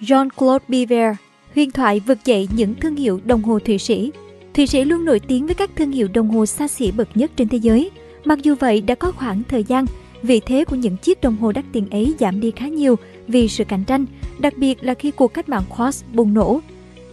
Jean-Claude Biver, huyền thoại vực dậy những thương hiệu đồng hồ Thụy Sĩ. Thụy Sĩ luôn nổi tiếng với các thương hiệu đồng hồ xa xỉ bậc nhất trên thế giới. Mặc dù vậy, đã có khoảng thời gian, vị thế của những chiếc đồng hồ đắt tiền ấy giảm đi khá nhiều vì sự cạnh tranh, đặc biệt là khi cuộc cách mạng Quartz bùng nổ.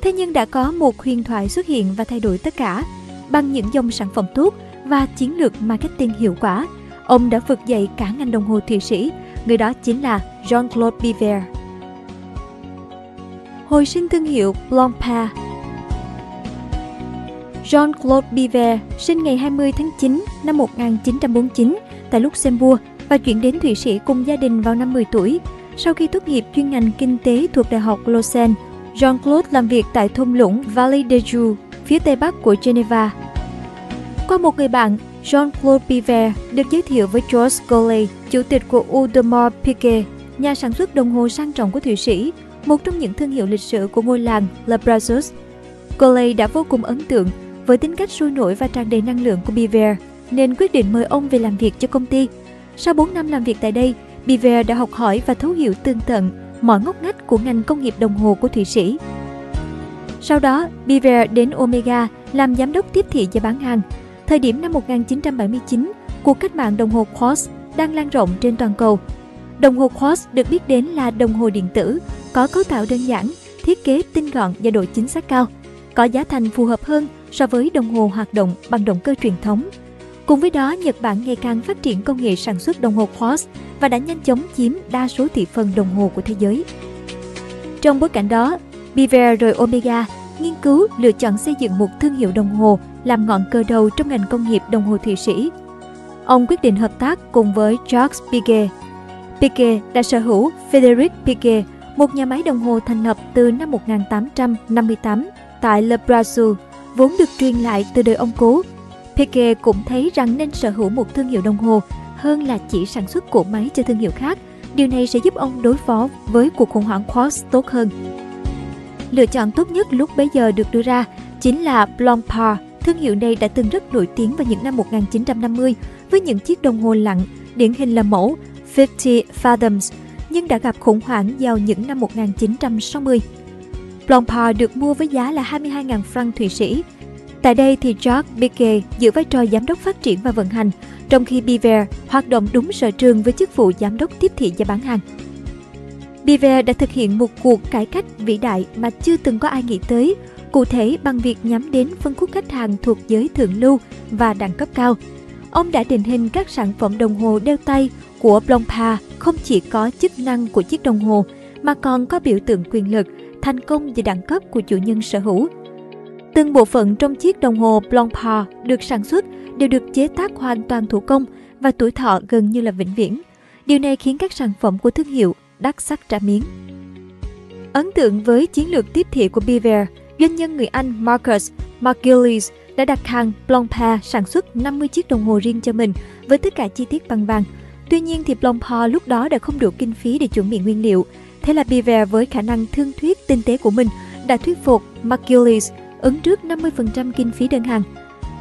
Thế nhưng đã có một huyền thoại xuất hiện và thay đổi tất cả. Bằng những dòng sản phẩm tốt và chiến lược marketing hiệu quả, ông đã vực dậy cả ngành đồng hồ Thụy Sĩ, người đó chính là Jean-Claude Biver. Hồi sinh thương hiệu Blancpain. Jean-Claude Biver sinh ngày 20 tháng 9 năm 1949 tại Luxembourg và chuyển đến Thụy Sĩ cùng gia đình vào năm 10 tuổi. Sau khi tốt nghiệp chuyên ngành kinh tế thuộc Đại học Lausanne, Jean-Claude làm việc tại thung lũng Vallée de Joux, phía tây bắc của Geneva. Qua một người bạn, Jean-Claude Biver được giới thiệu với Georges Golay, chủ tịch của Audemars Piguet, nhà sản xuất đồng hồ sang trọng của Thụy Sĩ, một trong những thương hiệu lịch sử của ngôi làng Le Brazos. Golay đã vô cùng ấn tượng với tính cách sôi nổi và tràn đầy năng lượng của Biver, nên quyết định mời ông về làm việc cho công ty. Sau 4 năm làm việc tại đây, Biver đã học hỏi và thấu hiểu tường tận mọi ngóc ngách của ngành công nghiệp đồng hồ của Thụy Sĩ. Sau đó, Biver đến Omega làm giám đốc tiếp thị và bán hàng. Thời điểm năm 1979, cuộc cách mạng đồng hồ Quartz đang lan rộng trên toàn cầu. Đồng hồ Quartz được biết đến là đồng hồ điện tử, có cấu tạo đơn giản, thiết kế tinh gọn và độ chính xác cao, có giá thành phù hợp hơn so với đồng hồ hoạt động bằng động cơ truyền thống. Cùng với đó, Nhật Bản ngày càng phát triển công nghệ sản xuất đồng hồ Quartz và đã nhanh chóng chiếm đa số thị phần đồng hồ của thế giới. Trong bối cảnh đó, Biver rồi Omega nghiên cứu lựa chọn xây dựng một thương hiệu đồng hồ làm ngọn cờ đầu trong ngành công nghiệp đồng hồ Thụy Sĩ. Ông quyết định hợp tác cùng với Jacques Piaget. Piaget đã sở hữu Frederic Piaget, một nhà máy đồng hồ thành lập từ năm 1858 tại Le Brazou, vốn được truyền lại từ đời ông cố. Piaget cũng thấy rằng nên sở hữu một thương hiệu đồng hồ hơn là chỉ sản xuất cỗ máy cho thương hiệu khác. Điều này sẽ giúp ông đối phó với cuộc khủng hoảng Quartz tốt hơn. Lựa chọn tốt nhất lúc bấy giờ được đưa ra chính là Blancpain. Thương hiệu này đã từng rất nổi tiếng vào những năm 1950 với những chiếc đồng hồ lặn, điển hình là mẫu Fifty Fathoms, nhưng đã gặp khủng hoảng vào những năm 1960. Blancpain được mua với giá là 22.000 franc Thụy Sĩ. Tại đây thì Jacques Piaget giữ vai trò giám đốc phát triển và vận hành, trong khi Biver hoạt động đúng sở trường với chức vụ giám đốc tiếp thị và bán hàng. Biver đã thực hiện một cuộc cải cách vĩ đại mà chưa từng có ai nghĩ tới, cụ thể bằng việc nhắm đến phân khúc khách hàng thuộc giới thượng lưu và đẳng cấp cao. Ông đã định hình các sản phẩm đồng hồ đeo tay của Blancpain không chỉ có chức năng của chiếc đồng hồ mà còn có biểu tượng quyền lực, thành công và đẳng cấp của chủ nhân sở hữu. Từng bộ phận trong chiếc đồng hồ Blancpain được sản xuất đều được chế tác hoàn toàn thủ công và tuổi thọ gần như là vĩnh viễn. Điều này khiến các sản phẩm của thương hiệu đắt sắt trả miếng. Ấn tượng với chiến lược tiếp thị của Biver, doanh nhân người Anh Marcus Margulies đã đặt hàng Blancpain sản xuất 50 chiếc đồng hồ riêng cho mình với tất cả chi tiết bằng vàng. Tuy nhiên thì Blancpain lúc đó đã không đủ kinh phí để chuẩn bị nguyên liệu. Thế là Biver với khả năng thương thuyết tinh tế của mình đã thuyết phục Margulies ứng trước 50% kinh phí đơn hàng.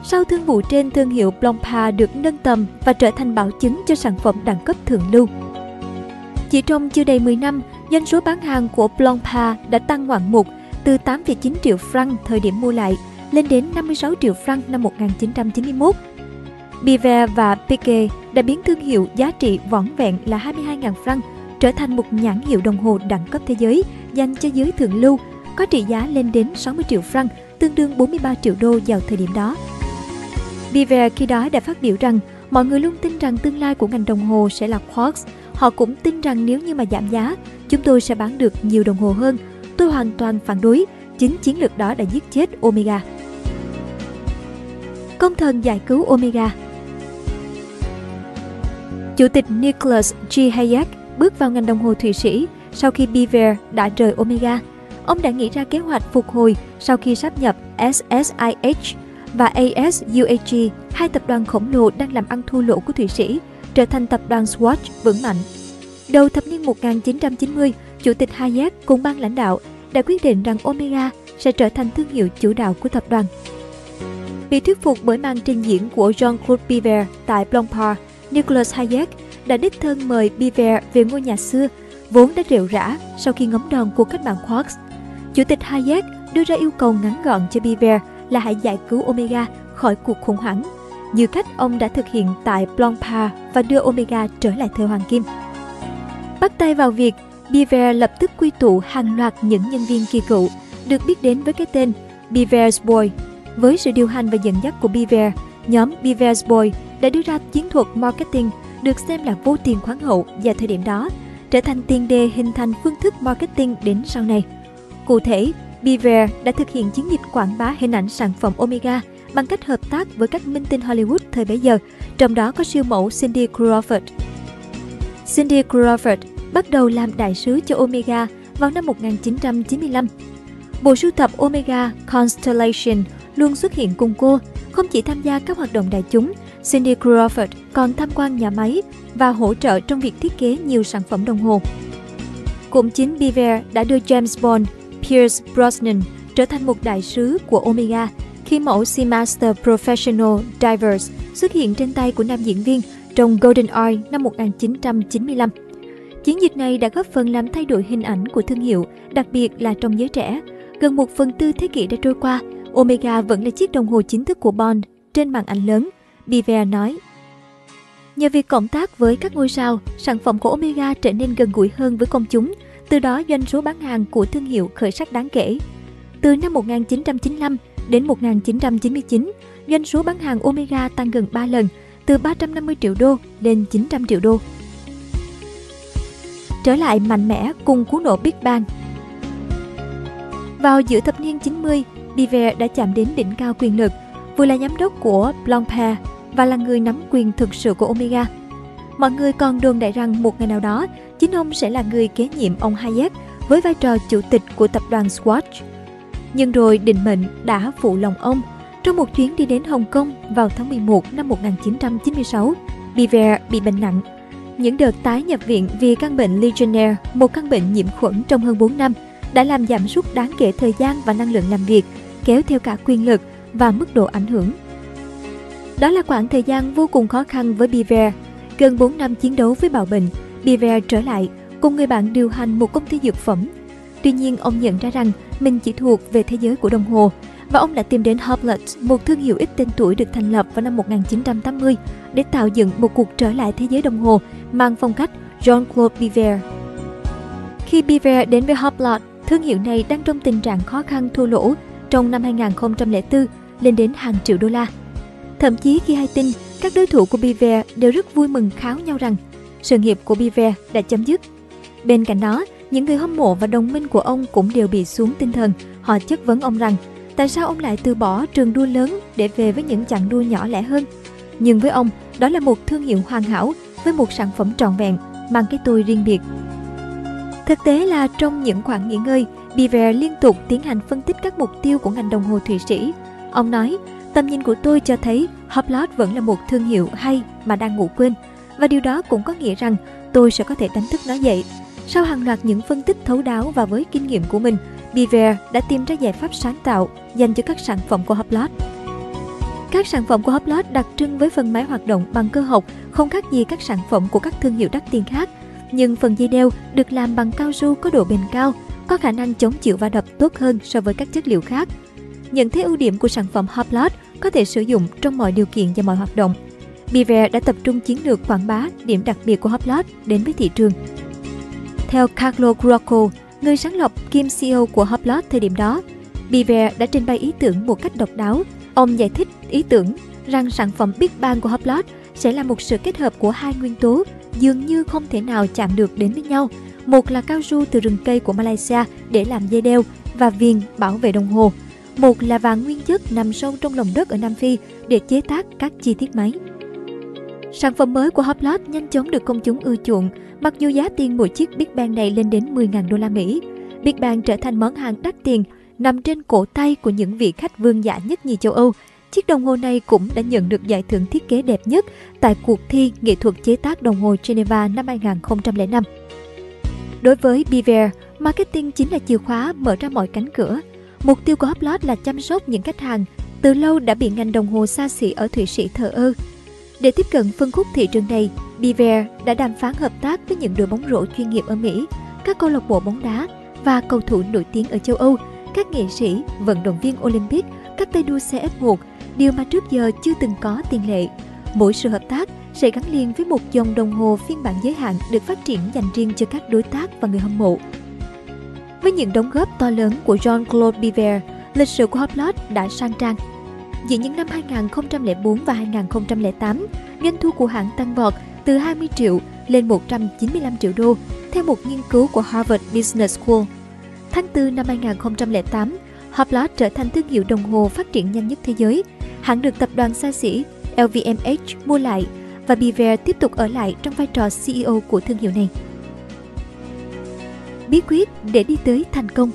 Sau thương vụ trên, thương hiệu Blancpain được nâng tầm và trở thành bảo chứng cho sản phẩm đẳng cấp thượng lưu. Chỉ trong chưa đầy 10 năm, doanh số bán hàng của Blancpain đã tăng ngoạn mục từ 8,9 triệu franc thời điểm mua lại lên đến 56 triệu franc năm 1991. Biver và Piaget đã biến thương hiệu giá trị vỏn vẹn là 22.000 franc trở thành một nhãn hiệu đồng hồ đẳng cấp thế giới dành cho giới thượng lưu, có trị giá lên đến 60 triệu franc, tương đương 43 triệu đô vào thời điểm đó. Biver khi đó đã phát biểu rằng mọi người luôn tin rằng tương lai của ngành đồng hồ sẽ là Quartz. Họ cũng tin rằng nếu như mà giảm giá, chúng tôi sẽ bán được nhiều đồng hồ hơn. Tôi hoàn toàn phản đối, chính chiến lược đó đã giết chết Omega. Công thần giải cứu Omega. Chủ tịch Nicholas G. Hayek bước vào ngành đồng hồ Thụy Sĩ sau khi Biver đã rời Omega. Ông đã nghĩ ra kế hoạch phục hồi sau khi sáp nhập SSIH và ASUAG, hai tập đoàn khổng lồ đang làm ăn thua lỗ của Thụy Sĩ, trở thành tập đoàn Swatch vững mạnh. Đầu thập niên 1990, Chủ tịch Hayek cùng ban lãnh đạo đã quyết định rằng Omega sẽ trở thành thương hiệu chủ đạo của tập đoàn. Bị thuyết phục bởi màn trình diễn của Jean-Claude Biver tại Blancpain, Nicholas Hayek đã đích thân mời Biver về ngôi nhà xưa vốn đã rệu rã sau khi ngấm đòn cuộc cách mạng Quartz. Chủ tịch Hayek đưa ra yêu cầu ngắn gọn cho Biver là hãy giải cứu Omega khỏi cuộc khủng hoảng, như cách ông đã thực hiện tại Blancpain và đưa Omega trở lại thời hoàng kim. Bắt tay vào việc, Biver lập tức quy tụ hàng loạt những nhân viên kỳ cựu, được biết đến với cái tên Biver's Boys. Với sự điều hành và dẫn dắt của Biver, nhóm Biver's Boys đã đưa ra chiến thuật marketing được xem là vô tiền khoáng hậu vào thời điểm đó, trở thành tiền đề hình thành phương thức marketing đến sau này. Cụ thể, Biver đã thực hiện chiến dịch quảng bá hình ảnh sản phẩm Omega bằng cách hợp tác với các minh tinh Hollywood thời bấy giờ, trong đó có siêu mẫu Cindy Crawford. Cindy Crawford bắt đầu làm đại sứ cho Omega vào năm 1995. Bộ sưu tập Omega Constellation luôn xuất hiện cùng cô, không chỉ tham gia các hoạt động đại chúng, Cindy Crawford còn tham quan nhà máy và hỗ trợ trong việc thiết kế nhiều sản phẩm đồng hồ. Cũng chính Biver đã đưa James Bond Pierce Brosnan trở thành một đại sứ của Omega khi mẫu Seamaster Professional Divers xuất hiện trên tay của nam diễn viên trong Golden Eye năm 1995. Chiến dịch này đã góp phần làm thay đổi hình ảnh của thương hiệu, đặc biệt là trong giới trẻ. Gần 1/4 thế kỷ đã trôi qua, Omega vẫn là chiếc đồng hồ chính thức của Bond trên màn ảnh lớn, Biver nói. Nhờ việc cộng tác với các ngôi sao, sản phẩm của Omega trở nên gần gũi hơn với công chúng, từ đó doanh số bán hàng của thương hiệu khởi sắc đáng kể. Từ năm 1995 đến 1999, doanh số bán hàng Omega tăng gần 3 lần, từ 350 triệu đô lên 900 triệu đô. Trở lại mạnh mẽ cùng cú nổ Big Bang. Vào giữa thập niên 90, Biver đã chạm đến đỉnh cao quyền lực, vừa là giám đốc của Blancpain và là người nắm quyền thực sự của Omega. Mọi người còn đồn đại rằng một ngày nào đó, chính ông sẽ là người kế nhiệm ông Hayek với vai trò chủ tịch của tập đoàn Swatch. Nhưng rồi định mệnh đã phụ lòng ông. Trong một chuyến đi đến Hồng Kông vào tháng 11 năm 1996, Biver bị bệnh nặng. Những đợt tái nhập viện vì căn bệnh Legionnaire, một căn bệnh nhiễm khuẩn trong hơn 4 năm, đã làm giảm sút đáng kể thời gian và năng lượng làm việc, kéo theo cả quyền lực và mức độ ảnh hưởng. Đó là khoảng thời gian vô cùng khó khăn với Biver. Gần 4 năm chiến đấu với bạo bệnh, Biver trở lại cùng người bạn điều hành một công ty dược phẩm. Tuy nhiên, ông nhận ra rằng mình chỉ thuộc về thế giới của đồng hồ, và ông đã tìm đến Hublot, một thương hiệu ít tên tuổi được thành lập vào năm 1980 để tạo dựng một cuộc trở lại thế giới đồng hồ mang phong cách Jean-Claude Biver. Khi Biver đến với Hublot, thương hiệu này đang trong tình trạng khó khăn thua lỗ trong năm 2004 lên đến hàng triệu đô la. Thậm chí khi hay tin, các đối thủ của Biver đều rất vui mừng kháo nhau rằng sự nghiệp của Biver đã chấm dứt. Bên cạnh đó, những người hâm mộ và đồng minh của ông cũng đều bị xuống tinh thần. Họ chất vấn ông rằng tại sao ông lại từ bỏ trường đua lớn để về với những chặng đua nhỏ lẻ hơn. Nhưng với ông, đó là một thương hiệu hoàn hảo với một sản phẩm trọn vẹn, mang cái tôi riêng biệt. Thực tế là trong những khoảng nghỉ ngơi, Biver liên tục tiến hành phân tích các mục tiêu của ngành đồng hồ Thụy Sĩ. Ông nói, tầm nhìn của tôi cho thấy Hublot vẫn là một thương hiệu hay mà đang ngủ quên. Và điều đó cũng có nghĩa rằng tôi sẽ có thể đánh thức nó dậy. Sau hàng loạt những phân tích thấu đáo và với kinh nghiệm của mình, Biver đã tìm ra giải pháp sáng tạo dành cho các sản phẩm của Hublot. Các sản phẩm của Hublot đặc trưng với phần máy hoạt động bằng cơ học không khác gì các sản phẩm của các thương hiệu đắt tiền khác, nhưng phần dây đeo được làm bằng cao su có độ bền cao, có khả năng chống chịu va đập tốt hơn so với các chất liệu khác. Nhận thấy ưu điểm của sản phẩm Hublot có thể sử dụng trong mọi điều kiện và mọi hoạt động, Biver đã tập trung chiến lược quảng bá điểm đặc biệt của Hublot đến với thị trường. Theo Carlo Crocco, người sáng lập kiêm CEO của Hublot thời điểm đó, Biver đã trình bày ý tưởng một cách độc đáo. Ông giải thích ý tưởng rằng sản phẩm Big Bang của Hublot sẽ là một sự kết hợp của hai nguyên tố dường như không thể nào chạm được đến với nhau. Một là cao su từ rừng cây của Malaysia để làm dây đeo và viền bảo vệ đồng hồ. Một là vàng nguyên chất nằm sâu trong lòng đất ở Nam Phi để chế tác các chi tiết máy. Sản phẩm mới của Hublot nhanh chóng được công chúng ưa chuộng, mặc dù giá tiền mỗi chiếc Big Bang này lên đến 10.000 đô la Mỹ. Big Bang trở thành món hàng đắt tiền nằm trên cổ tay của những vị khách vương giả nhất nhì châu Âu. Chiếc đồng hồ này cũng đã nhận được giải thưởng thiết kế đẹp nhất tại cuộc thi nghệ thuật chế tác đồng hồ Geneva năm 2005. Đối với Biver, marketing chính là chìa khóa mở ra mọi cánh cửa. Mục tiêu của Hublot là chăm sóc những khách hàng từ lâu đã bị ngành đồng hồ xa xỉ ở Thụy Sĩ thờ ơ. Để tiếp cận phân khúc thị trường này, Biver đã đàm phán hợp tác với những đội bóng rổ chuyên nghiệp ở Mỹ các câu lạc bộ bóng đá và cầu thủ nổi tiếng ở châu Âu, các nghệ sĩ, vận động viên Olympic, các tay đua xe F1, điều mà trước giờ chưa từng có tiền lệ. Mỗi sự hợp tác sẽ gắn liền với một dòng đồng hồ phiên bản giới hạn được phát triển dành riêng cho các đối tác và người hâm mộ. Với những đóng góp to lớn của Jean-Claude Biver, lịch sử của Hublot đã sang trang. Giữa những năm 2004 và 2008, doanh thu của hãng tăng vọt từ 20 triệu lên 195 triệu đô, theo một nghiên cứu của Harvard Business School. Tháng 4 năm 2008, Hublot trở thành thương hiệu đồng hồ phát triển nhanh nhất thế giới. Hãng được tập đoàn xa xỉ LVMH mua lại và Biver tiếp tục ở lại trong vai trò CEO của thương hiệu này. Bí quyết để đi tới thành công.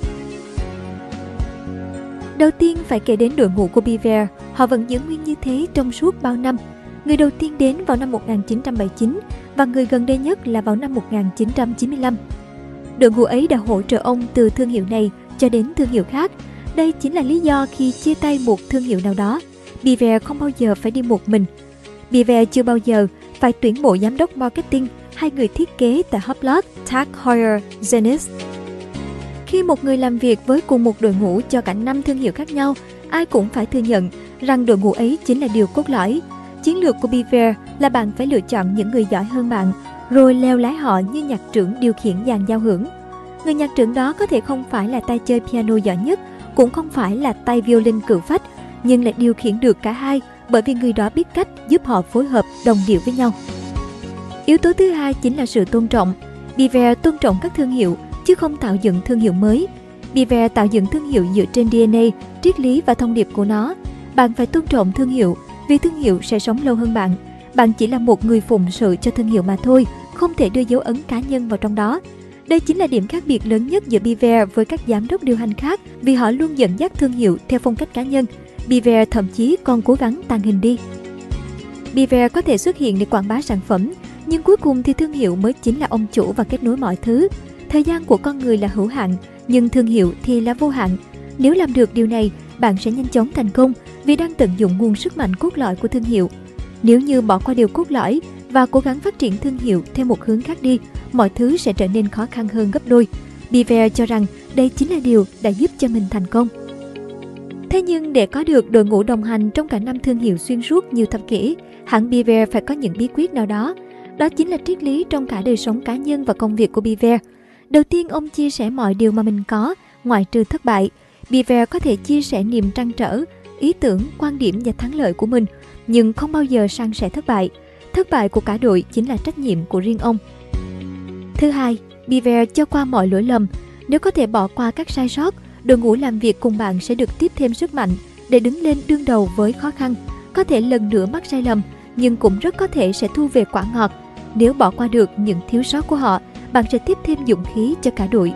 Đầu tiên phải kể đến đội ngũ của Biver, họ vẫn giữ nguyên như thế trong suốt bao năm. Người đầu tiên đến vào năm 1979 và người gần đây nhất là vào năm 1995. Đội ngũ ấy đã hỗ trợ ông từ thương hiệu này cho đến thương hiệu khác. Đây chính là lý do khi chia tay một thương hiệu nào đó, Biver không bao giờ phải đi một mình. Biver chưa bao giờ phải tuyển mộ giám đốc marketing hay người thiết kế tại Hublot, TAG Heuer, Zenith. Khi một người làm việc với cùng một đội ngũ cho cả 5 thương hiệu khác nhau, ai cũng phải thừa nhận rằng đội ngũ ấy chính là điều cốt lõi. Chiến lược của Biver là bạn phải lựa chọn những người giỏi hơn bạn, rồi leo lái họ như nhạc trưởng điều khiển dàn giao hưởng. Người nhạc trưởng đó có thể không phải là tay chơi piano giỏi nhất, cũng không phải là tay violin cựu phách, nhưng lại điều khiển được cả hai bởi vì người đó biết cách giúp họ phối hợp đồng điệu với nhau. Yếu tố thứ hai chính là sự tôn trọng. Biver tôn trọng các thương hiệu, chứ không tạo dựng thương hiệu mới. Biver tạo dựng thương hiệu dựa trên DNA, triết lý và thông điệp của nó. Bạn phải tôn trọng thương hiệu, vì thương hiệu sẽ sống lâu hơn bạn. Bạn chỉ là một người phụng sự cho thương hiệu mà thôi, không thể đưa dấu ấn cá nhân vào trong đó. Đây chính là điểm khác biệt lớn nhất giữa Biver với các giám đốc điều hành khác, vì họ luôn dẫn dắt thương hiệu theo phong cách cá nhân. Biver thậm chí còn cố gắng tàng hình đi. Biver có thể xuất hiện để quảng bá sản phẩm, nhưng cuối cùng thì thương hiệu mới chính là ông chủ và kết nối mọi thứ. Thời gian của con người là hữu hạn, nhưng thương hiệu thì là vô hạn. Nếu làm được điều này, bạn sẽ nhanh chóng thành công vì đang tận dụng nguồn sức mạnh cốt lõi của thương hiệu. Nếu như bỏ qua điều cốt lõi và cố gắng phát triển thương hiệu theo một hướng khác đi, mọi thứ sẽ trở nên khó khăn hơn gấp đôi. Biver cho rằng đây chính là điều đã giúp cho mình thành công. Thế nhưng để có được đội ngũ đồng hành trong cả năm thương hiệu xuyên suốt nhiều thập kỷ, hãng Biver phải có những bí quyết nào đó. Đó chính là triết lý trong cả đời sống cá nhân và công việc của Biver. Đầu tiên, ông chia sẻ mọi điều mà mình có, ngoại trừ thất bại. Biver có thể chia sẻ niềm trăn trở, ý tưởng, quan điểm và thắng lợi của mình, nhưng không bao giờ san sẻ thất bại. Thất bại của cả đội chính là trách nhiệm của riêng ông. Thứ hai, Biver cho qua mọi lỗi lầm. Nếu có thể bỏ qua các sai sót, đội ngũ làm việc cùng bạn sẽ được tiếp thêm sức mạnh để đứng lên đương đầu với khó khăn. Có thể lần nữa mắc sai lầm, nhưng cũng rất có thể sẽ thu về quả ngọt. Nếu bỏ qua được những thiếu sót của họ, bạn sẽ tiếp thêm dũng khí cho cả đội.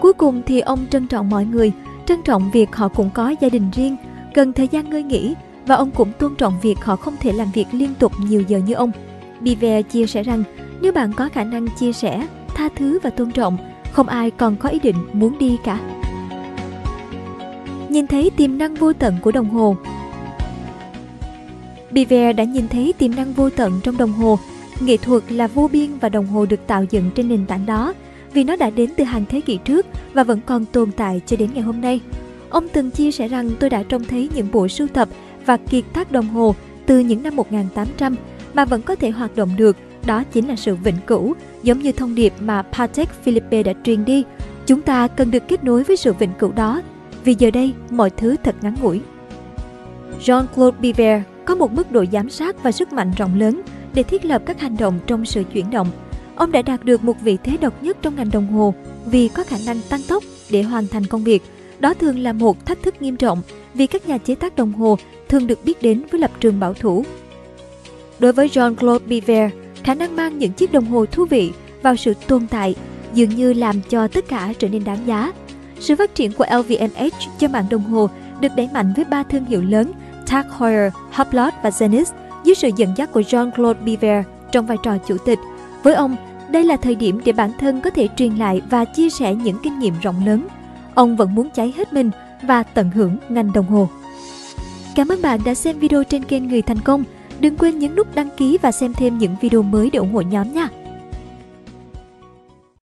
Cuối cùng thì ông trân trọng mọi người, trân trọng việc họ cũng có gia đình riêng, cần thời gian ngơi nghỉ, và ông cũng tôn trọng việc họ không thể làm việc liên tục nhiều giờ như ông. Biver chia sẻ rằng, nếu bạn có khả năng chia sẻ, tha thứ và tôn trọng, không ai còn có ý định muốn đi cả. Nhìn thấy tiềm năng vô tận của đồng hồ. Biver đã nhìn thấy tiềm năng vô tận trong đồng hồ. Nghệ thuật là vô biên và đồng hồ được tạo dựng trên nền tảng đó, vì nó đã đến từ hàng thế kỷ trước và vẫn còn tồn tại cho đến ngày hôm nay. Ông từng chia sẻ rằng, tôi đã trông thấy những bộ sưu tập và kiệt tác đồng hồ từ những năm 1800 mà vẫn có thể hoạt động được, đó chính là sự vĩnh cửu, giống như thông điệp mà Patek Philippe đã truyền đi. Chúng ta cần được kết nối với sự vĩnh cửu đó, vì giờ đây mọi thứ thật ngắn ngủi. Jean-Claude Biver có một mức độ giám sát và sức mạnh rộng lớn để thiết lập các hành động trong sự chuyển động. Ông đã đạt được một vị thế độc nhất trong ngành đồng hồ vì có khả năng tăng tốc để hoàn thành công việc. Đó thường là một thách thức nghiêm trọng vì các nhà chế tác đồng hồ thường được biết đến với lập trường bảo thủ. Đối với Jean-Claude Biver, khả năng mang những chiếc đồng hồ thú vị vào sự tồn tại dường như làm cho tất cả trở nên đáng giá. Sự phát triển của LVMH cho mạng đồng hồ được đẩy mạnh với 3 thương hiệu lớn TAG Heuer, Hublot và Zenith dưới sự dẫn dắt của Jean-Claude Biver trong vai trò chủ tịch. Với ông, đây là thời điểm để bản thân có thể truyền lại và chia sẻ những kinh nghiệm rộng lớn. Ông vẫn muốn cháy hết mình và tận hưởng ngành đồng hồ. Cảm ơn bạn đã xem video trên kênh Người Thành Công. Đừng quên nhấn nút đăng ký và xem thêm những video mới để ủng hộ nhóm nha!